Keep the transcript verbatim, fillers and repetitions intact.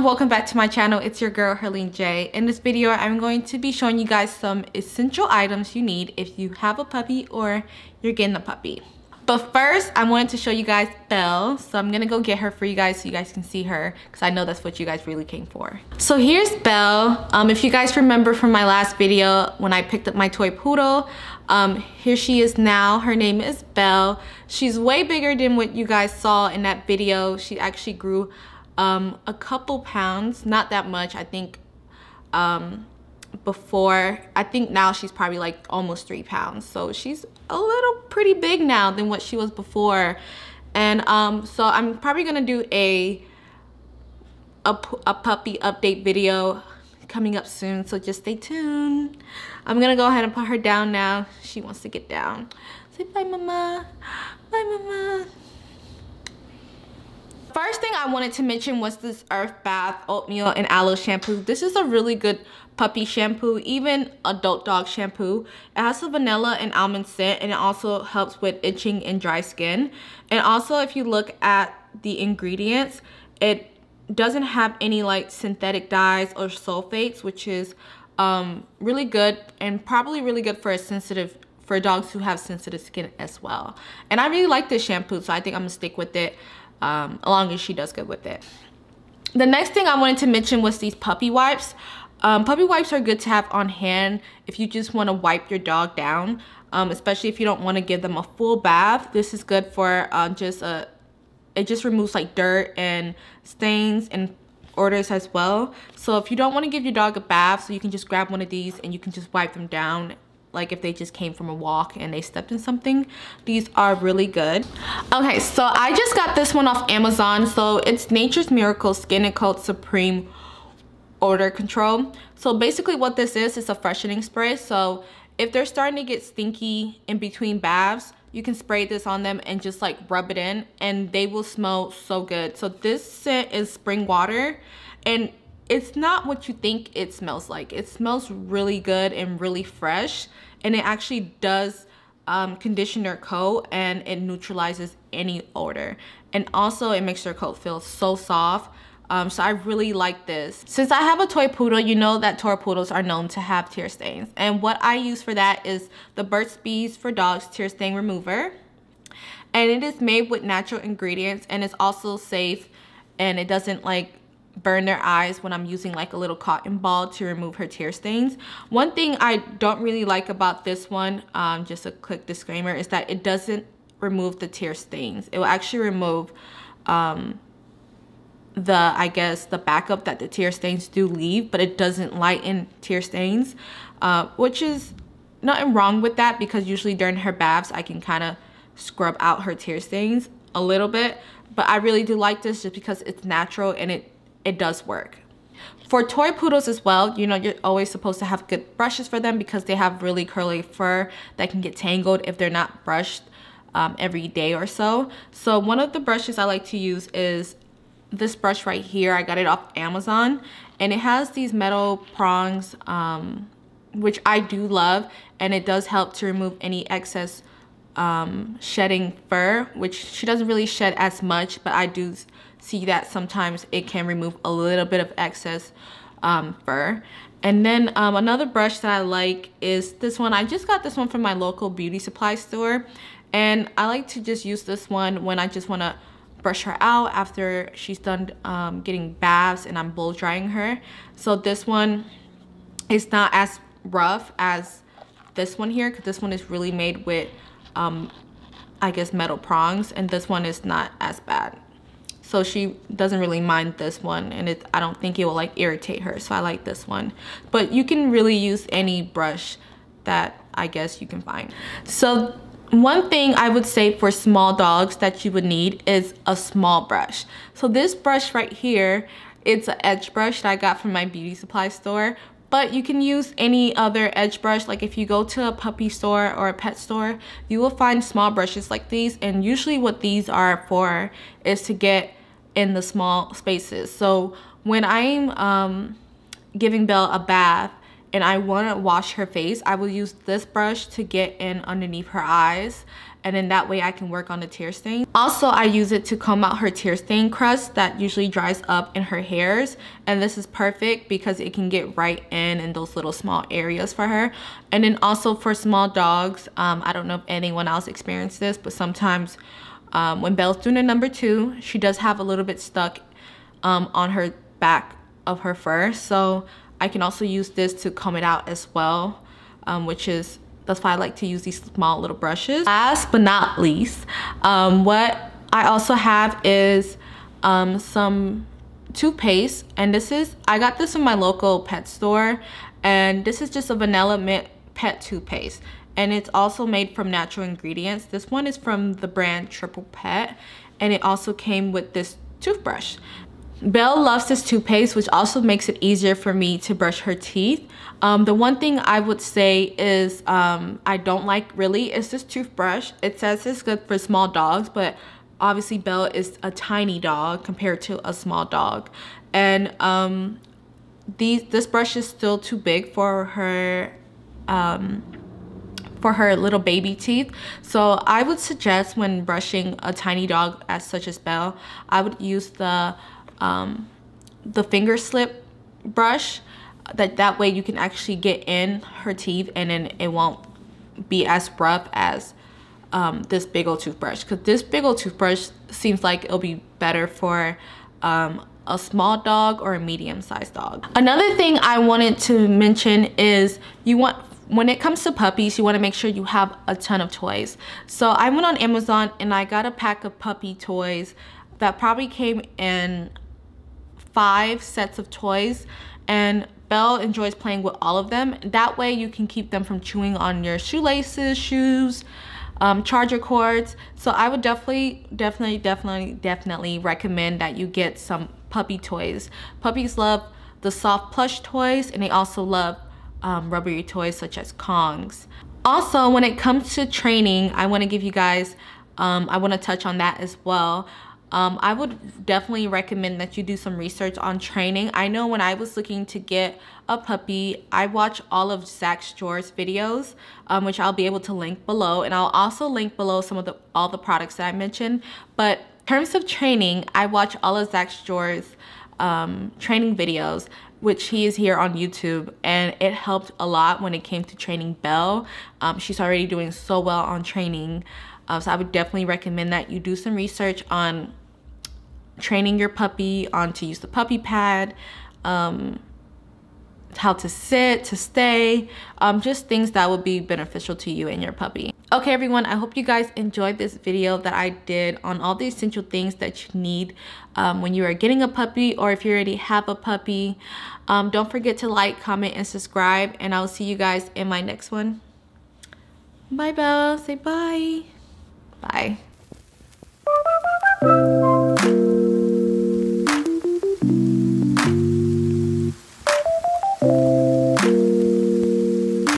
Welcome back to my channel. It's your girl Herlene J. In this video I'm going to be showing you guys some essential items you need if you have a puppy or you're getting a puppy. But first I wanted to show you guys Belle, so I'm gonna go get her for you guys so you guys can see her, because I know that's what you guys really came for. So here's Belle. Um, if you guys remember from my last video when I picked up my toy poodle, um, here she is now. Her name is Belle. She's way bigger than what you guys saw in that video. She actually grew Um, a couple pounds, not that much. I think um, before, I think now she's probably like almost three pounds. So she's a little pretty big now than what she was before. And um, so I'm probably gonna do a, a, a puppy update video coming up soon. So just stay tuned. I'm gonna go ahead and put her down now. She wants to get down. Say bye, mama. Bye, mama. First thing I wanted to mention was this Earth Bath oatmeal and aloe shampoo. This is a really good puppy shampoo, even adult dog shampoo. It has a vanilla and almond scent, and it also helps with itching and dry skin. And also, if you look at the ingredients, it doesn't have any like synthetic dyes or sulfates, which is um, really good and probably really good for a sensitive for dogs who have sensitive skin as well. And I really like this shampoo, so I think I'm gonna stick with it. Um, as long as she does good with it. The next thing I wanted to mention was these puppy wipes. Um, puppy wipes are good to have on hand if you just want to wipe your dog down, um, especially if you don't want to give them a full bath. This is good for uh, just a, it just removes like dirt and stains and odors as well. So if you don't want to give your dog a bath, so you can just grab one of these and you can just wipe them down. Like if they just came from a walk and they stepped in something, these are really good. Okay, so I just got this one off Amazon. So it's Nature's Miracle Skin and Coat Supreme Odor Control. So basically what this is, it's a freshening spray. So if they're starting to get stinky in between baths, you can spray this on them and just like rub it in and they will smell so good. So this scent is spring water, and it's not what you think it smells like. It smells really good and really fresh, and it actually does um, condition their coat, and it neutralizes any odor. And also it makes their coat feel so soft. Um, so I really like this. Since I have a toy poodle, you know that toy poodles are known to have tear stains. And what I use for that is the Burt's Bees for Dogs Tear Stain Remover. And it is made with natural ingredients, and it's also safe, and it doesn't like burn their eyes when I'm using like a little cotton ball to remove her tear stains. One thing I don't really like about this one, um, just a quick disclaimer, is that it doesn't remove the tear stains. It will actually remove um, the, I guess, the backup that the tear stains do leave, but it doesn't lighten tear stains, uh, which is nothing wrong with that, because usually during her baths I can kind of scrub out her tear stains a little bit. But I really do like this just because it's natural and it It does work. For toy poodles as well, you know, you're always supposed to have good brushes for them, because they have really curly fur that can get tangled if they're not brushed um, every day or so. So one of the brushes I like to use is this brush right here. I got it off Amazon, and it has these metal prongs, um, which I do love, and it does help to remove any excess um, shedding fur, which she doesn't really shed as much, but I do see that sometimes it can remove a little bit of excess um, fur. And then um, another brush that I like is this one. I just got this one from my local beauty supply store, and I like to just use this one when I just want to brush her out after she's done um, getting baths and I'm blow drying her. So this one is not as rough as this one here, because this one is really made with um, I guess metal prongs, and this one is not as bad. So she doesn't really mind this one, and it, I don't think it will like irritate her, so I like this one. But you can really use any brush that I guess you can find. So one thing I would say for small dogs that you would need is a small brush. So this brush right here, it's an edge brush that I got from my beauty supply store, but you can use any other edge brush. Like if you go to a puppy store or a pet store, you will find small brushes like these, and usually what these are for is to get in the small spaces. So when I'm um, giving Belle a bath and I want to wash her face, I will use this brush to get in underneath her eyes, and then that way I can work on the tear stain. Also, I use it to comb out her tear stain crust that usually dries up in her hairs, and this is perfect because it can get right in in those little small areas for her. And then also for small dogs, um, I don't know if anyone else experienced this, but sometimes um, when Belle's doing a number two, she does have a little bit stuck um, on her back of her fur, so I can also use this to comb it out as well, um, which is that's why I like to use these small little brushes. Last but not least, um, what I also have is um, some toothpaste. And this is, I got this in my local pet store. And this is just a vanilla mint pet toothpaste. And it's also made from natural ingredients. This one is from the brand Triple Pet. And it also came with this toothbrush. Belle loves this toothpaste, which also makes it easier for me to brush her teeth. Um, the one thing I would say is um, I don't like really is this toothbrush. It says it's good for small dogs, but obviously Belle is a tiny dog compared to a small dog. And um, these, this brush is still too big for her, um, for her little baby teeth. So I would suggest when brushing a tiny dog as such as Belle, I would use the um the finger slip brush, that that way you can actually get in her teeth and then it won't be as rough as um this big old toothbrush, because this big old toothbrush seems like it'll be better for um a small dog or a medium-sized dog. Another thing I wanted to mention is you want when it comes to puppies, you want to make sure you have a ton of toys. So I went on Amazon and I got a pack of puppy toys that probably came in five sets of toys, and Belle enjoys playing with all of them. That way you can keep them from chewing on your shoelaces, shoes, um, charger cords. So I would definitely, definitely, definitely, definitely recommend that you get some puppy toys. Puppies love the soft plush toys, and they also love um, rubbery toys such as Kongs. Also, when it comes to training, I want to give you guys, um, I want to touch on that as well. Um, I would definitely recommend that you do some research on training. I know when I was looking to get a puppy, I watched all of Zach George's videos, um, which I'll be able to link below. And I'll also link below some of the all the products that I mentioned. But in terms of training, I watch all of Zach George's um, training videos, which he is here on YouTube. And it helped a lot when it came to training Belle. Um, she's already doing so well on training. Uh, so I would definitely recommend that you do some research on training your puppy, on to use the puppy pad, um, how to sit, to stay, um, just things that would be beneficial to you and your puppy. Okay, everyone, I hope you guys enjoyed this video that I did on all the essential things that you need um, when you are getting a puppy, or if you already have a puppy. Um, don't forget to like, comment, and subscribe, and I'll see you guys in my next one. Bye, Belle. Say bye. Bye.